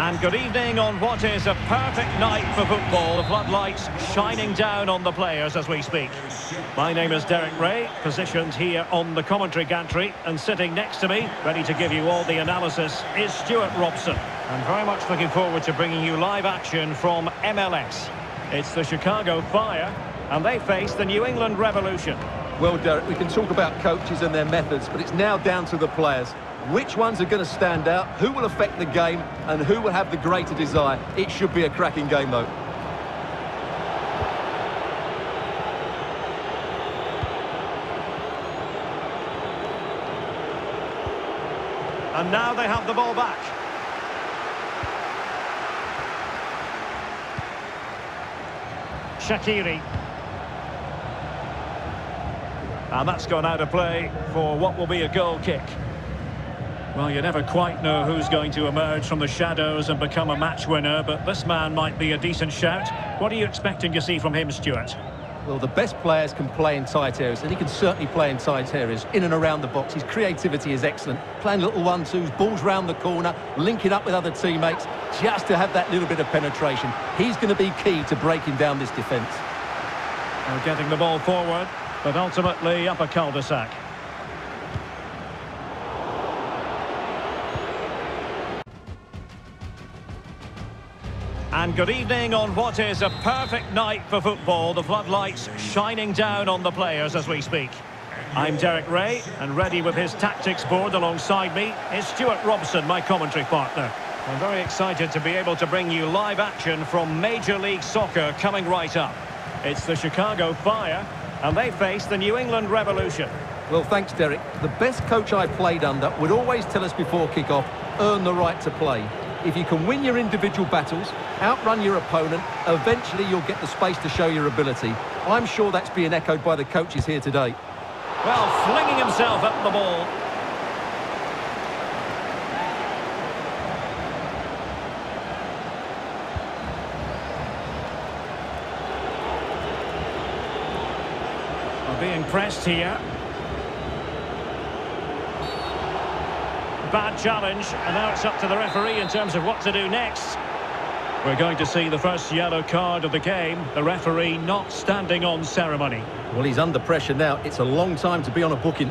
And good evening on what is a perfect night for football. The floodlights shining down on the players as we speak. My name is Derek Ray, positioned here on the commentary gantry, and sitting next to me, ready to give you all the analysis, is Stuart Robson. And very much looking forward to bringing you live action from MLS. It's the Chicago Fire, and they face the New England Revolution. Well, Derek, we can talk about coaches and their methods, but it's now down to the players. Which ones are going to stand out, who will affect the game, and who will have the greater desire? It should be a cracking game, though. And now they have the ball back. Shaqiri. And that's gone out of play for what will be a goal kick. Well, you never quite know who's going to emerge from the shadows and become a match winner, but this man might be a decent shout. What are you expecting to see from him, Stuart? Well, the best players can play in tight areas, and he can certainly play in tight areas, in and around the box. His creativity is excellent, playing little one-twos, balls round the corner, linking up with other teammates, just to have that little bit of penetration. He's going to be key to breaking down this defence. Now getting the ball forward, but ultimately up a cul-de-sac. And good evening on what is a perfect night for football. The floodlights shining down on the players as we speak. I'm Derek Ray, and ready with his tactics board alongside me is Stuart Robson, my commentary partner. I'm very excited to be able to bring you live action from Major League Soccer coming right up. It's the Chicago Fire, and they face the New England Revolution. Well, thanks, Derek. The best coach I played under would always tell us before kickoff, earn the right to play. If you can win your individual battles, outrun your opponent, eventually you'll get the space to show your ability. I'm sure that's being echoed by the coaches here today. Well, flinging himself up the ball. Well, being pressed here. Bad challenge, and now it's up to the referee in terms of what to do next. We're going to see the first yellow card of the game, the referee not standing on ceremony. Well, he's under pressure now. It's a long time to be on a booking.